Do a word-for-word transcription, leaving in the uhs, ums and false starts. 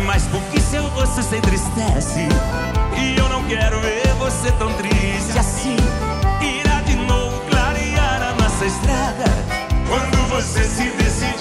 mais pouquíssimo você se entristece. E eu não quero ver você tão triste assim. Irá de novo clarear a nossa estrada quando você se decidir.